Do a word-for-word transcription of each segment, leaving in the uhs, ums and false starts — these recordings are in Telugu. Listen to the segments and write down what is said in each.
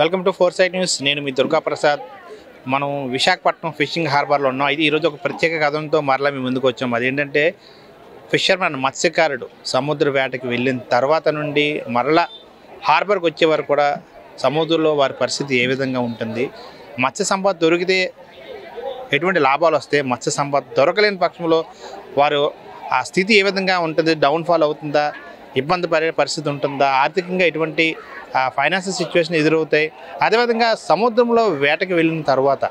Welcome to four side news. నేను మీ దుర్గా ప్రసాద్. మనం విశాఖపట్నం ఫిషింగ్ హార్బర్లో ఉన్నాం. ఇది ఈరోజు ఒక ప్రత్యేక కథనంతో మరలా మీ ముందుకు వచ్చాం. అదేంటంటే ఫిషర్మన్, మత్స్యకారుడు సముద్ర వేటకి వెళ్ళిన తర్వాత నుండి మరలా హార్బర్కి వచ్చేవారు కూడా సముద్రంలో వారి పరిస్థితి ఏ విధంగా ఉంటుంది, మత్స్య సంపద దొరికితే ఎటువంటి లాభాలు వస్తాయి, మత్స్య సంపద దొరకలేని పక్షంలో వారు ఆ స్థితి ఏ విధంగా ఉంటుంది, డౌన్ఫాల్ అవుతుందా, ఇబ్బంది పడే పరిస్థితి ఉంటుందా, ఆర్థికంగా ఎటువంటి ఫైనాన్షియల్ సిచ్యువేషన్ ఎదురవుతాయి, అదేవిధంగా సముద్రంలో వేటకి వెళ్ళిన తర్వాత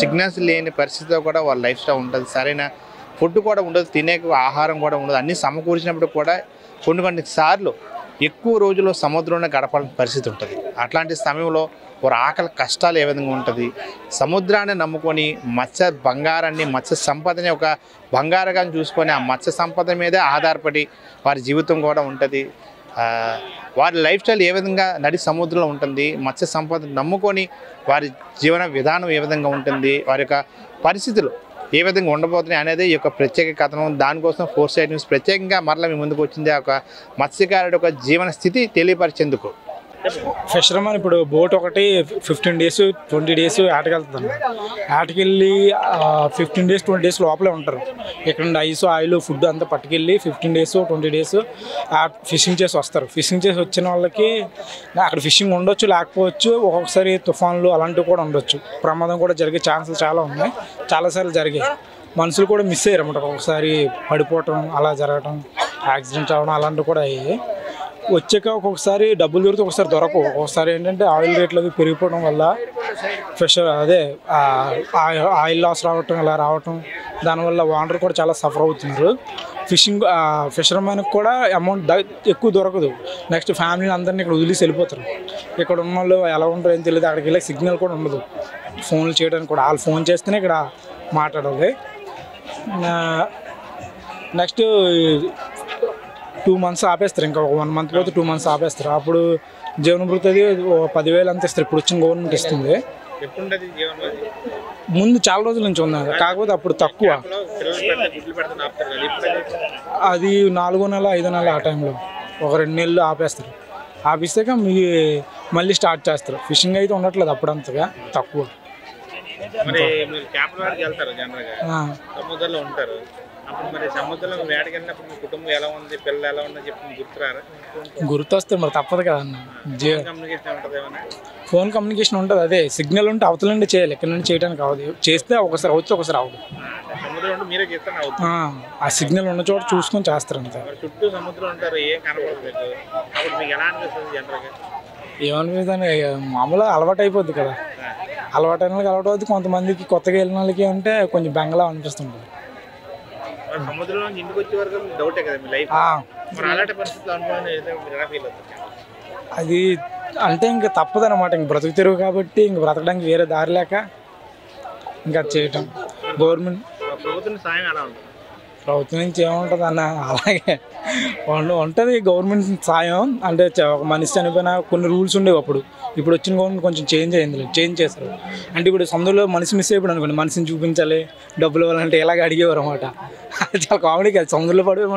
సిగ్నల్స్ లేని పరిస్థితిలో కూడా వాళ్ళ లైఫ్ స్టైల్ ఉంటుంది, సరైన ఫుడ్ కూడా ఉండదు, తినే ఆహారం కూడా ఉండదు, అన్నీ సమకూర్చినప్పుడు కూడా కొన్ని కొన్ని సార్లు ఎక్కువ రోజులు సముద్రంలో గడపాల్సిన పరిస్థితి ఉంటుంది. అట్లాంటి సమయంలో వారు ఆకలి కష్టాలు ఏ విధంగా ఉంటుంది, సముద్రాన్ని నమ్ముకొని మత్స్య బంగారాన్ని, మత్స్య సంపదని ఒక బంగారుగా చూసుకొని ఆ మత్స్య సంపద మీదే ఆధారపడి వారి జీవితం కూడా ఉంటుంది. వారి లైఫ్ స్టైల్ ఏ విధంగా నడి సముద్రంలో ఉంటుంది, మత్స్య సంపదను నమ్ముకొని వారి జీవన విధానం ఏ విధంగా ఉంటుంది, వారి యొక్క పరిస్థితులు ఏ విధంగా ఉండబోతున్నాయి అనేది ఈ యొక్క ప్రత్యేక కథనం. దానికోసం ఫోర్ సైడ్ న్యూస్ ప్రత్యేకంగా మరలా మీ ముందుకు వచ్చింది ఒక మత్స్యకారుడి యొక్క జీవన స్థితి తెలియపరిచేందుకు. ఫిషర్మన్ ఇప్పుడు బోట్ ఒకటి ఫిఫ్టీన్ డేస్ ట్వంటీ డేస్ ఆటకెళ్తుంది. ఆటకెళ్ళి ఫిఫ్టీన్ డేస్ ట్వంటీ డేస్ లోపలే ఉంటారు. ఇక్కడ ఐస్ ఆయిల్ ఫుడ్ అంతా పట్టుకెళ్ళి fifteen days twenty days fishing చేసి వస్తారు. ఫిషింగ్ చేసి వచ్చిన వాళ్ళకి అక్కడ ఫిషింగ్ ఉండొచ్చు, లేకపోవచ్చు, ఒక్కొక్కసారి తుఫాన్లు అలాంటివి కూడా ఉండొచ్చు, ప్రమాదం కూడా జరిగే ఛాన్సెస్ చాలా ఉన్నాయి. చాలాసార్లు జరిగాయి, మనుషులు కూడా మిస్ అయ్యారు అన్నమాట. ఒకసారి పడిపోవటం, అలా జరగటం, యాక్సిడెంట్ అవ్వడం అలాంటివి కూడా అయ్యాయి. వచ్చాక ఒక్కొక్కసారి డబ్బులు దొరికితే ఒకసారి దొరకవు. ఒకసారి ఏంటంటే ఆయిల్ రేట్లు అవి పెరిగిపోవడం వల్ల ఫ్రెష్ అదే ఆయిల్ లాస్ రావటం, ఇలా రావటం, దానివల్ల వాటర్ కూడా చాలా సఫర్ అవుతున్నారు. ఫిషింగ్ ఫిషర్మెన్కి కూడా అమౌంట్ ఎక్కువ దొరకదు. నెక్స్ట్ ఫ్యామిలీ అందరినీ ఇక్కడ వదిలేసి వెళ్ళిపోతారు. ఇక్కడ ఉన్న వాళ్ళు ఎలా ఉంటారో ఏం తెలియదు. అక్కడికి వెళ్ళి సిగ్నల్ కూడా ఉండదు, ఫోన్లు చేయడానికి కూడా వాళ్ళు ఫోన్ చేస్తేనే ఇక్కడ మాట్లాడాలి. నెక్స్ట్ టూ మంత్స్ ఆపేస్తారు, ఇంకా వన్ మంత్ పోతే టూ మంత్స్ ఆపేస్తారు. అప్పుడు జీవనభృతి అది పదివేలు అంత ఇస్తారు. ఇప్పుడు వచ్చిన గవర్నమెంట్ ఇస్తుంది. ముందు చాలా రోజుల నుంచి ఉన్నది, కాకపోతే అప్పుడు తక్కువ. అది నాలుగో నెల ఐదో నెల ఆ టైంలో ఒక రెండు నెలలు ఆపేస్తారు. ఆపిస్తాక మీ మళ్ళీ స్టార్ట్ చేస్తారు. ఫిషింగ్ అయితే ఉండట్లేదు అప్పుడంతగా, తక్కువ. గుర్తొస్తే మరి తప్పదు కదా అన్న. ఫోన్ కమ్యూనికేషన్ ఉంటుంది, అదే సిగ్నల్ ఉంటే అవతల నుండి చేయాలి, ఇక్కడ నుండి చేయడానికి అవ్వదు. చేస్తే ఒకసారి అవుతుంది, ఒకసారి అవ్వదు. ఆ సిగ్నల్ ఉన్న చోట చూసుకొని చేస్తారు అంత. చుట్టూ సముద్రం ఉంటారు, ఏం కనపడదు. ఏమనిపిస్తుంది, మామూలుగా అలవాటు అయిపోద్ది కదా. అలవాటు అయిన వాళ్ళకి అలవాటు అవుతుంది. కొంతమందికి కొత్తగా వెళ్ళిన వాళ్ళకి అంటే కొంచెం బెంగళా అనిపిస్తుంటుంది. అది అంటే ఇంకా తప్పదు అనమాట. ఇంక బ్రతుకు తెరువు కాబట్టి ఇంక బ్రతకడానికి వేరే దారి లేక ఇంకా చేయటం. గవర్నమెంట్ ప్రభుత్వం నుంచి ఏముంటుంది అన్న, అలాగే ఉంటుంది గవర్నమెంట్ సాయం. అంటే ఒక మనిషి చనిపోయినా కొన్ని రూల్స్ ఉండేవి అప్పుడు. ఇప్పుడు వచ్చిన గవర్నమెంట్ కొంచెం చేంజ్ అయింది, చేంజ్ చేస్తారు. అంటే ఇప్పుడు సముద్రంలో మనిషి మిస్ అయిపోయాడు అనుకోండి, మనిషిని చూపించాలి, డబ్బులు ఇవ్వాలంటే ఇలాగ అడిగేవారు అనమాట. చాలా కామెడీ కాదు. సముద్రంలో పడి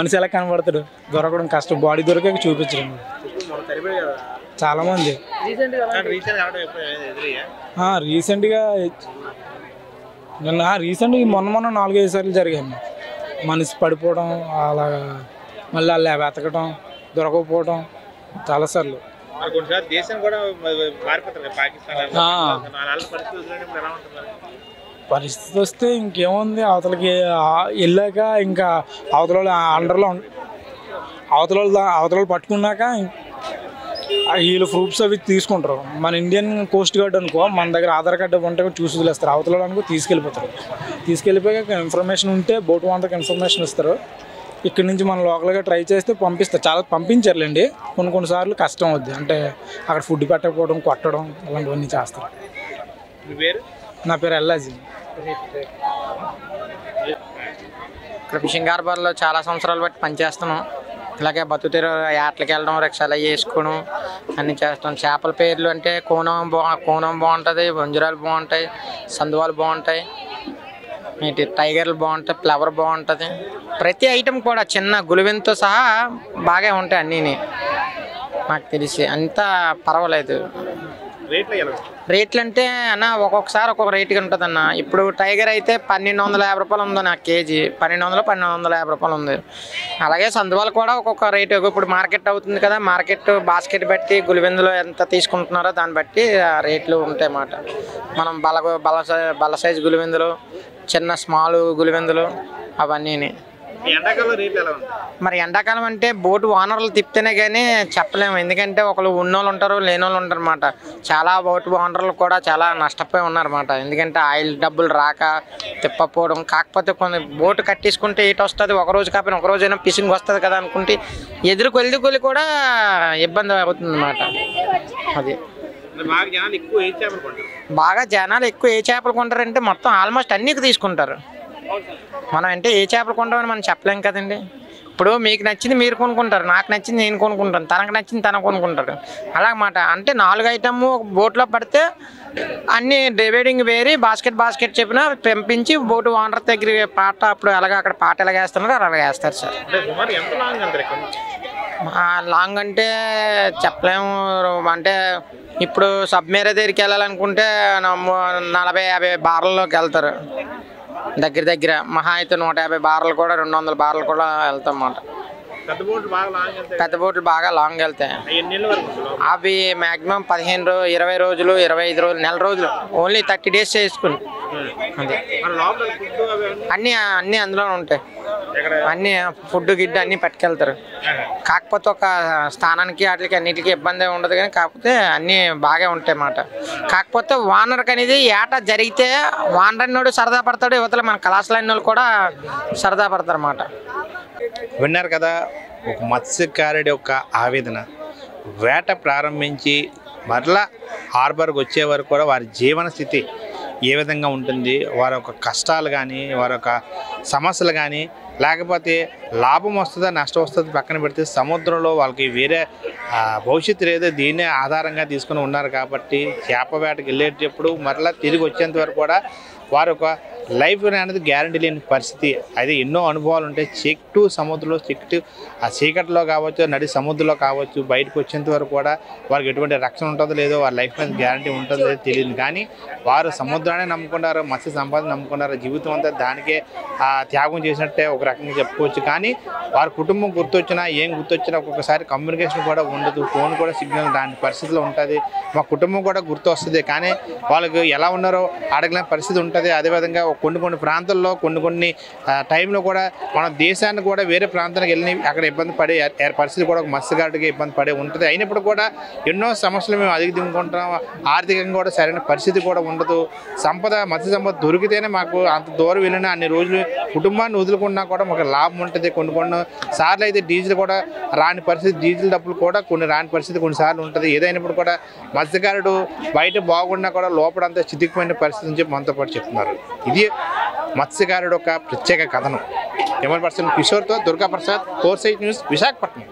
మనిషి ఎలా కనబడతాడు, దొరకడం కష్టం. బాడీ దొరికాక చూపించడం చాలామంది. రీసెంట్గా రీసెంట్గా మొన్న మొన్న నాలుగైదు సార్లు జరిగాయి. మనిషి పడిపోవడం, అలాగా మళ్ళీ అలా వెతకడం, దొరకకపోవడం చాలాసార్లు. పరిస్థితి వస్తే ఇంకేముంది, అవతలకి వెళ్ళాక ఇంకా అవతల వాళ్ళు అండర్లో అవతల వాళ్ళు అవతల వాళ్ళు పట్టుకున్నాక వీళ్ళు ప్రూఫ్స్ అవి తీసుకుంటారు. మన ఇండియన్ కోస్ట్ గార్డ్ అనుకో, మన దగ్గర ఆధార్ కార్డు ఉంటే చూసి వదిలేస్తారు. అవతల అనుకో తీసుకెళ్ళిపోతారు. తీసుకెళ్ళిపోయాక ఇన్ఫర్మేషన్ ఉంటే బోట్ వాళ్ళకి ఇన్ఫర్మేషన్ ఇస్తారు. ఇక్కడ నుంచి మనం లోకల్గా ట్రై చేస్తే పంపిస్తారు. చాలా పంపించారులేండి. కొన్ని కొన్నిసార్లు కష్టం అవుద్ది, అంటే అక్కడ ఫుడ్ పెట్టకపోవడం, కొట్టడం అలాంటివన్నీ చేస్తారు. నా పేరు ఎల్లాజీ. ఇక్కడ ఫిషింగ్ హార్బర్లో చాలా సంవత్సరాలు బట్టి పనిచేస్తున్నాం. ఇలాగే బతుకుతీరు యాట్లకి వెళ్ళడం, రిక్షాలు అవి వేసుకోవడం అన్నీ చేస్తాం. చేపల పేర్లు అంటే కోనం బా కోనం బాగుంటుంది, వంజరాలు బాగుంటాయి, సందువాలు బాగుంటాయి, ఇటు టైగర్లు బాగుంటాయి, ఫ్లవర్ బాగుంటుంది. ప్రతి ఐటెం కూడా చిన్న గులివెంతో సహా బాగా ఉంటాయి అన్నీ. నాకు తెలిసి అంతా పర్వాలేదు. రేట్లు అంటే అన్న ఒక్కొక్కసారి ఒక్కొక్క రేటుకి ఉంటుందన్న. ఇప్పుడు టైగర్ అయితే పన్నెండు వందల యాభై రూపాయలు ఉందన్న కేజీ, పన్నెండు వందలు పన్నెండు వందల యాభై రూపాయలు ఉంది. అలాగే సందువాలు కూడా ఒక్కొక్క రేటు. ఇప్పుడు మార్కెట్ అవుతుంది కదా, మార్కెట్ బాస్కెట్ బట్టి గులివెందులో ఎంత తీసుకుంటున్నారో దాన్ని బట్టి రేట్లు ఉంటాయి అన్నమాట. మనం బల బల బల సైజు గులివెందులు, చిన్న స్మాల్ గులివెందులు అవన్నీ. మరి ఎండాకాలం అంటే బోటు ఓనర్లు తిప్పితేనే కానీ చెప్పలేము, ఎందుకంటే ఒకళ్ళు ఉన్నోళ్ళు ఉంటారు, లేనోళ్ళు ఉంటారు అన్నమాట. చాలా బోటు ఓనర్లు కూడా చాలా నష్టపోయి ఉన్నారన్నమాట, ఎందుకంటే ఆయిల్ డబ్బులు రాక తిప్పపోవడం. కాకపోతే కొన్ని బోటు కట్టేసుకుంటే ఏటు వస్తుంది, ఒకరోజు కాకపోయినా ఒకరోజైనా ఫిషింగ్ వస్తుంది కదా అనుకుంటే ఎదురుకు వెళ్ళి కొలి కూడా ఇబ్బంది అవుతుంది అన్నమాట. అది బాగా జనాలు ఎక్కువ ఏ చేపలు కొంటారంటే మొత్తం ఆల్మోస్ట్ అన్నీ తీసుకుంటారు. మనం అంటే ఏ చేపలు కొంటామని మనం చెప్పలేం కదండి. ఇప్పుడు మీకు నచ్చింది మీరు కొనుక్కుంటారు, నాకు నచ్చింది నేను కొనుక్కుంటాను, తనకు నచ్చింది తన కొనుక్కుంటారు అలాగమాట. అంటే నాలుగు ఐటమ్ బోట్లో పడితే అన్ని డివైడింగ్ వేరి బాస్కెట్ బాస్కెట్ చెప్పిన పెంపించి బోటు ఓనర్ దగ్గర పాట అప్పుడు అలాగే అక్కడ పాట ఎలాగ వేస్తున్నారు అలాగే వేస్తారు సార్. లాంగ్ అంటే చెప్పలేము, అంటే ఇప్పుడు సబ్మెరీ దగ్గరికి వెళ్ళాలనుకుంటే నలభై యాభై బార్లలోకి వెళ్తారు, దగ్గర దగ్గర మహా అయితే నూట యాభై బార్లు కూడా రెండు వందల బార్లు కూడా వెళ్తాం అన్నమాట. పెద్ద బోట్లు బాగా లాంగ్ వెళ్తాయి, అవి మ్యాక్సిమం పదిహేను రోజులు ఇరవై రోజులు ఇరవై ఐదు రోజులు నెల రోజులు ఓన్లీ థర్టీ డేస్ చేసుకుని అదే అన్నీ అన్నీ అందులో ఉంటాయి. అన్నీ ఫుడ్ గిడ్డ అన్నీ పట్టుకెళ్తారు. కాకపోతే ఒక స్థానానికి వాటికి అన్నిటికీ ఇబ్బంది ఉండదు, కానీ కాకపోతే అన్నీ బాగా ఉంటాయి అన్నమాట. కాకపోతే వానర్కి అనేది ఏటా జరిగితే వానర్ అన్నోడు సరదా పడతాడు, యువతల మన కళాశాల అన్నోళ్ళు కూడా సరదా పడతారు అన్నమాట. విన్నారు కదా ఒక మత్స్యకారుడి యొక్క ఆవేదన. వేట ప్రారంభించి మరలా హార్బర్కి వచ్చే వరకు కూడా వారి జీవన స్థితి ఏ విధంగా ఉంటుంది, వారి యొక్క కష్టాలు కానీ వారి యొక్క సమస్యలు కానీ, లేకపోతే లాభం వస్తుందా నష్టం వస్తుందా పక్కన పెడితే సముద్రంలో వాళ్ళకి వేరే భవిష్యత్తు లేదో దీన్నే ఆధారంగా తీసుకుని ఉన్నారు. కాబట్టి చేప వేటకి వెళ్ళేటప్పుడు మరలా తిరిగి వచ్చేంత వరకు కూడా వారి యొక్క లైఫ్ అనేది గ్యారంటీ లేని పరిస్థితి. అయితే ఎన్నో అనుభవాలు ఉంటాయి. చెట్టు సముద్రంలో చెట్టు ఆ చీకట్లో కావచ్చు, నడి సముద్రంలో కావచ్చు, బయటకు వచ్చేంత వరకు కూడా వారికి ఎటువంటి రక్షణ ఉంటుందో లేదో, వారి లైఫ్ అనేది గ్యారంటీ ఉంటుందో లేదో తెలియదు. కానీ వారు సముద్రాన్ని నమ్ముకున్నారు, మత్స్య సంపాదన నమ్ముకున్నారు, జీవితం అంతా దానికే త్యాగం చేసినట్టే ఒక రకంగా చెప్పుకోవచ్చు. కానీ వారి కుటుంబం గుర్తొచ్చినా ఏం గుర్తొచ్చినా ఒక్కొక్కసారి కమ్యూనికేషన్ కూడా ఉండదు, ఫోన్ కూడా సిగ్నల్ దాని పరిస్థితిలో ఉంటుంది. మా కుటుంబం కూడా గుర్తు వస్తుంది, కానీ వాళ్ళకు ఎలా ఉన్నారో అడగలేని పరిస్థితి ఉంటుంది. అదేవిధంగా కొన్ని కొన్ని ప్రాంతాల్లో కొన్ని కొన్ని టైంలో కూడా మన దేశాన్ని కూడా వేరే ప్రాంతానికి వెళ్ళి అక్కడ ఇబ్బంది పడే పరిస్థితి కూడా ఒక మత్స్యకారుడికి ఇబ్బంది పడే ఉంటుంది. అయినప్పుడు కూడా ఎన్నో సమస్యలు మేము అధిగమించుకుంటున్నాం. ఆర్థికంగా కూడా సరైన పరిస్థితి కూడా ఉండదు. సంపద మత్స్య సంపద దొరికితేనే మాకు అంత దూరం వెళ్ళినా అన్ని రోజులు కుటుంబాన్ని వదులుకున్నా కూడా మాకు లాభం ఉంటుంది. కొన్ని కొన్ని సార్లు అయితే డీజిల్ కూడా రాని పరిస్థితి, డీజిల్ డబ్బులు కూడా కొన్ని రాని పరిస్థితి కొన్నిసార్లు ఉంటుంది. ఏదైనప్పుడు కూడా మత్స్యకారుడు బయట బాగున్నా కూడా లోపడంతా చితికిపోయిన పరిస్థితి నుంచి మనతో పాటు చెప్తున్నారు. ఇది మత్స్యకారుడు ఒక ప్రత్యేక కథనం. కెమెరా పర్సన్ కిషోర్తో Durgaprasad, four side news, Visakhapatnam.